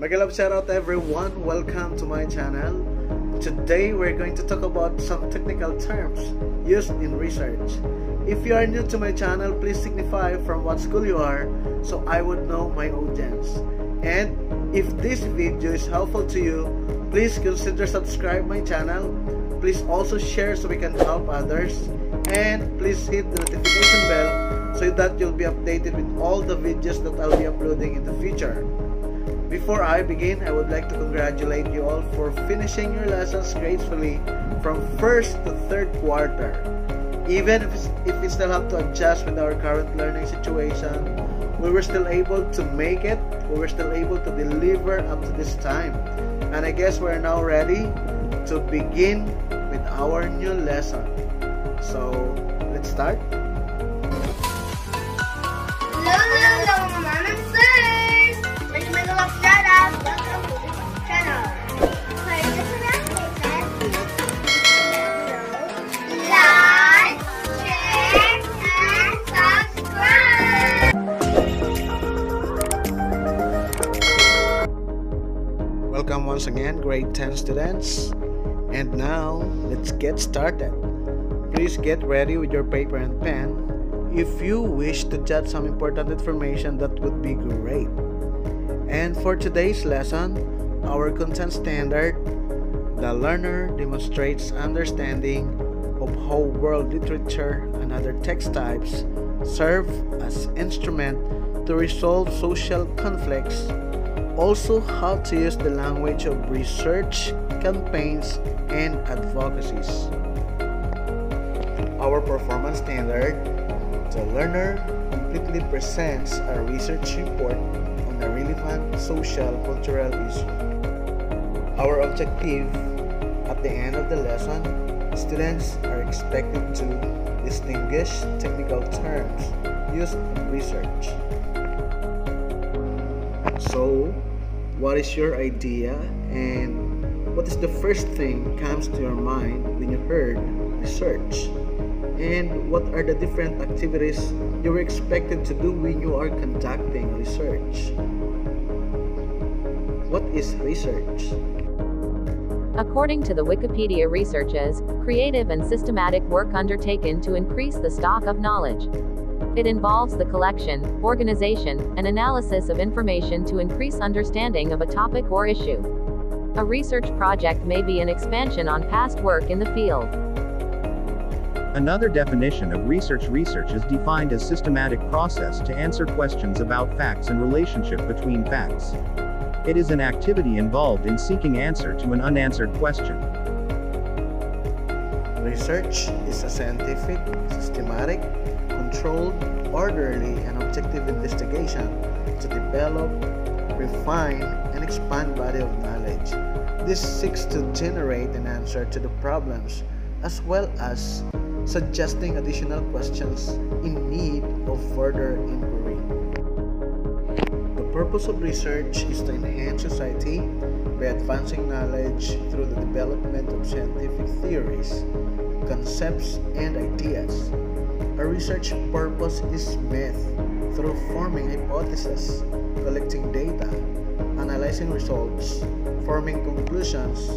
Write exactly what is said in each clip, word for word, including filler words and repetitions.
Mega love shout out to everyone, welcome to my channel. Today we're going to talk about some technical terms used in research. If you are new to my channel, please signify from what school you are so I would know my audience. And if this video is helpful to you, please consider subscribing my channel. Please also share so we can help others, and please hit the notification bell so that you'll be updated with all the videos that I'll be uploading in the future. Before I begin, I would like to congratulate you all for finishing your lessons gracefully from first to third quarter. Even if, if we still have to adjust with our current learning situation, we were still able to make it, we were still able to deliver up to this time. And I guess we're now ready to begin with our new lesson. So, let's start. Hello, hello, hello, mom and sis! This is Mega Love Shout Out. Welcome to this channel. We're just going to take that video. So, like, share, and subscribe! Welcome once again, grade ten students. And now, let's get started. Please get ready with your paper and pen. If you wish to jot some important information, that would be great. And for today's lesson, our content standard, the learner demonstrates understanding of how world literature and other text types serve as instrument to resolve social conflicts. Also, how to use the language of research, campaigns, and advocacies. Our performance standard, the learner completely presents a research report on a relevant social cultural issue. Our objective, at the end of the lesson, students are expected to distinguish technical terms used in research. So, what is your idea and what is the first thing comes to your mind when you heard research? And what are the different activities you were expected to do when you are conducting research? What is research? According to the Wikipedia, research is creative and systematic work undertaken to increase the stock of knowledge. It involves the collection, organization, and analysis of information to increase understanding of a topic or issue. A research project may be an expansion on past work in the field. Another definition of research: research is defined as systematic process to answer questions about facts and relationship between facts. It is an activity involved in seeking answer to an unanswered question. Research is a scientific, systematic, controlled, orderly, and objective investigation to develop, refine, and expand body of knowledge. This seeks to generate an answer to the problems as well as suggesting additional questions in need of further inquiry. The purpose of research is to enhance society by advancing knowledge through the development of scientific theories, concepts, and ideas. A research purpose is met through forming hypotheses, collecting data, analyzing results, forming conclusions,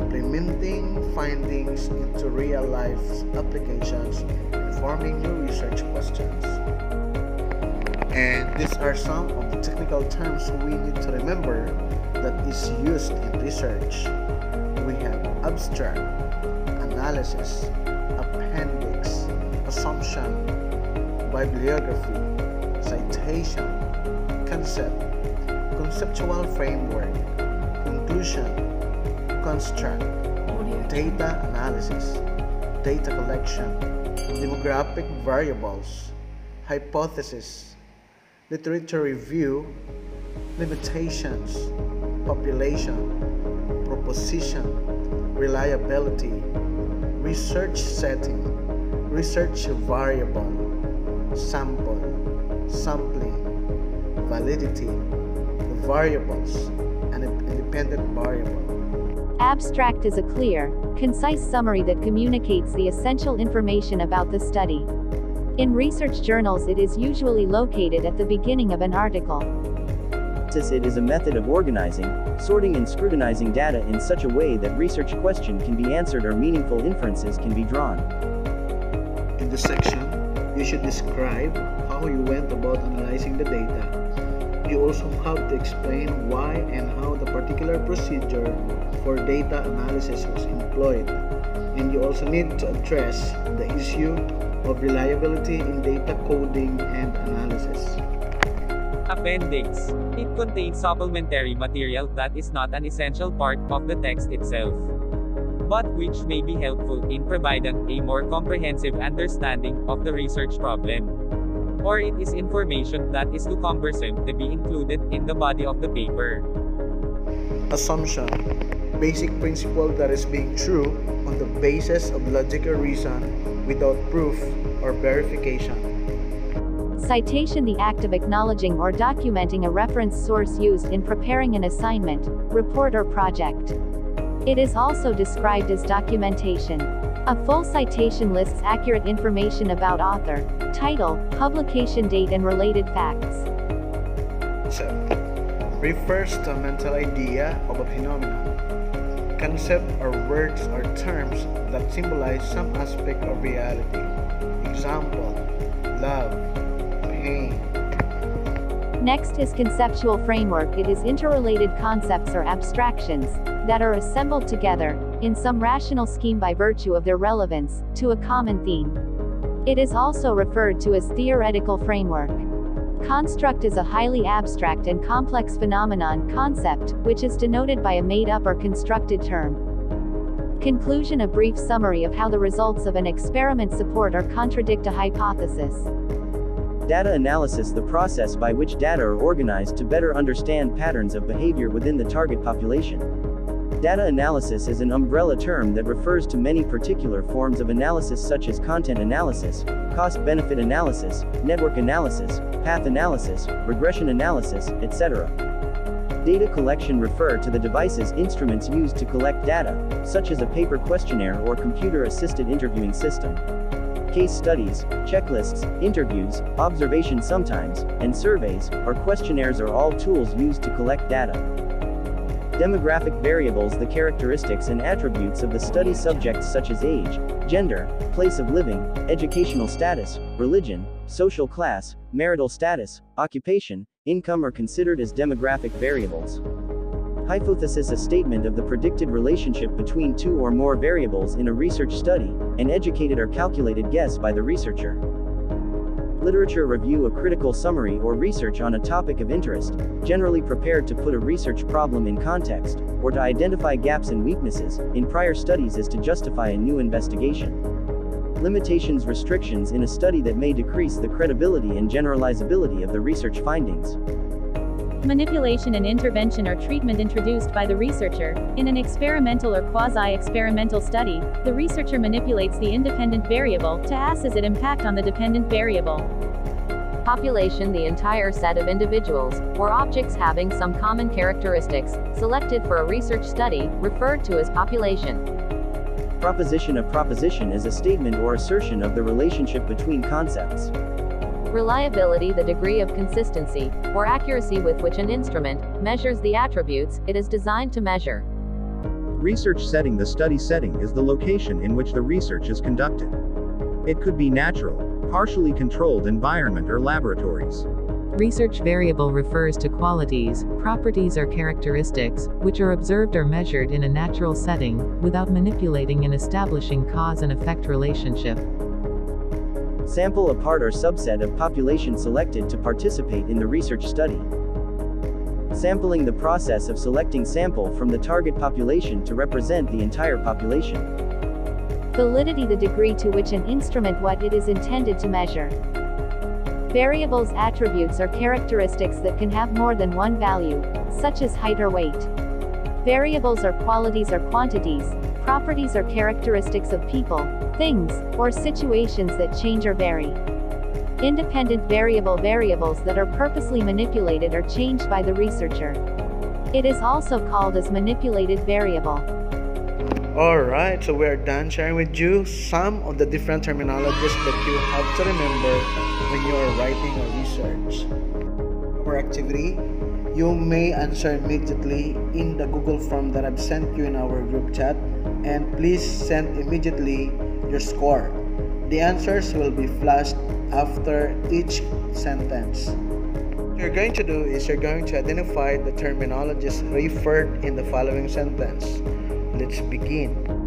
implementing findings into real-life applications, and forming new research questions. And these are some of the technical terms we need to remember that is used in research. We have abstract, analysis, appendix, assumption, bibliography, citation, concept, conceptual framework, conclusion, construct, data analysis, data collection, demographic variables, hypothesis, literature review, limitations, population, proposition, reliability, research setting, research variable, sample, sampling, validity, variables, and independent variable. Abstract is a clear, concise summary that communicates the essential information about the study. In research journals, it is usually located at the beginning of an article. Synopsis. It is a method of organizing, sorting and scrutinizing data in such a way that research question can be answered or meaningful inferences can be drawn. In this section, you should describe how you went about analyzing the data. You also have to explain why and how the particular procedure for data analysis was employed. And you also need to address the issue of reliability in data coding and analysis. Appendix. It contains supplementary material that is not an essential part of the text itself, but which may be helpful in providing a more comprehensive understanding of the research problem. Or it is information that is too cumbersome to be included in the body of the paper. Assumption. Basic principle that is being true on the basis of logical reason without proof or verification. Citation. The act of acknowledging or documenting a reference source used in preparing an assignment, report or project. It is also described as documentation. A full citation lists accurate information about author, title, publication date and related facts. Concept refers to a mental idea of a phenomenon. Concept are words or terms that symbolize some aspect of reality. Example, love, pain. Next is conceptual framework. It is interrelated concepts or abstractions that are assembled together in some rational scheme by virtue of their relevance to a common theme. It is also referred to as theoretical framework. Construct is a highly abstract and complex phenomenon concept, which is denoted by a made-up or constructed term. Conclusion. A brief summary of how the results of an experiment support or contradict a hypothesis. Data analysis. The process by which data are organized to better understand patterns of behavior within the target population. Data analysis is an umbrella term that refers to many particular forms of analysis such as content analysis, cost-benefit analysis, network analysis, path analysis, regression analysis, et cetera. Data collection refer to the devices instruments used to collect data, such as a paper questionnaire or computer-assisted interviewing system. Case studies, checklists, interviews, observation sometimes, and surveys, or questionnaires are all tools used to collect data. Demographic variables. The characteristics and attributes of the study subjects such as age, gender, place of living, educational status, religion, social class, marital status, occupation, income are considered as demographic variables. Hypothesis. A statement of the predicted relationship between two or more variables in a research study, an educated or calculated guess by the researcher. Literature review. A critical summary or research on a topic of interest, generally prepared to put a research problem in context, or to identify gaps and weaknesses in prior studies as to justify a new investigation. Limitations. Restrictions in a study that may decrease the credibility and generalizability of the research findings. Manipulation and intervention are treatment introduced by the researcher. In an experimental or quasi-experimental study, the researcher manipulates the independent variable to assess its impact on the dependent variable. Population. The entire set of individuals, or objects having some common characteristics, selected for a research study, referred to as population. Proposition. A proposition is a statement or assertion of the relationship between concepts. Reliability. The degree of consistency, or accuracy with which an instrument measures the attributes it is designed to measure. Research setting. The study setting is the location in which the research is conducted. It could be natural, partially controlled environment or laboratories. Research variable refers to qualities, properties or characteristics, which are observed or measured in a natural setting, without manipulating and establishing cause and effect relationship. Sample. A part or subset of population selected to participate in the research study. Sampling. The process of selecting sample from the target population to represent the entire population. Validity. The degree to which an instrument what it is intended to measure. Variables. Attributes are characteristics that can have more than one value, such as height or weight. Variables are qualities or quantities, properties or characteristics of people, things, or situations that change or vary. Independent variable. Variables that are purposely manipulated or changed by the researcher. It is also called as manipulated variable. Alright, so we are done sharing with you some of the different terminologies that you have to remember when you are writing a research. For activity, You may answer immediately in the Google form that I've sent you in our group chat, and please send immediately your score. The answers will be flashed after each sentence. What you're going to do is you're going to identify the terminologies referred in the following sentence. Let's begin.